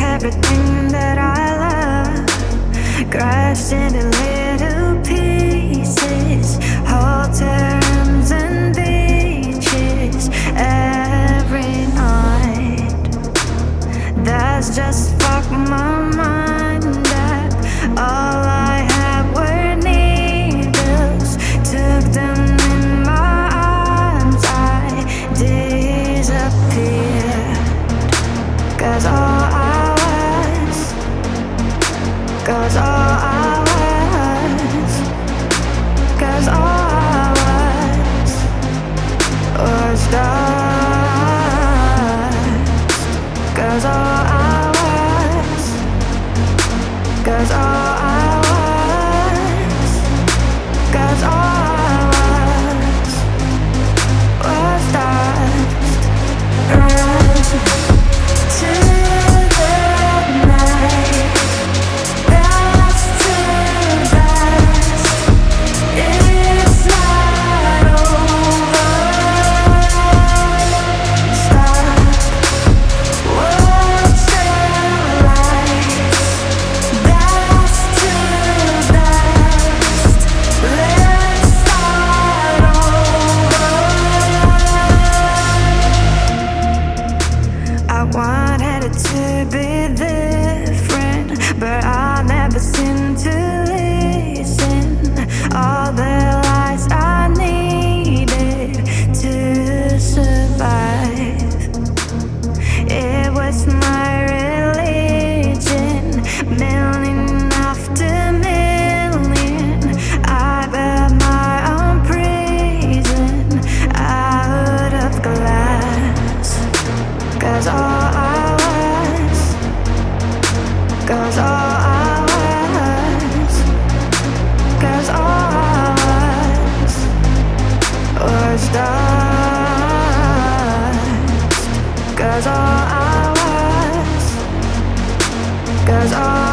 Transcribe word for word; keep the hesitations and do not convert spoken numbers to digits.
Everything that I love crashed into little pieces, whole terms and beaches every night. That's just fuck my mind up. All I had were needles, took them in my arms, I disappeared. Cause all Cause all I was, cause all I was, was dust. Cause all I was, cause all I was, cause all I was, was dust. Cause all I was, cause all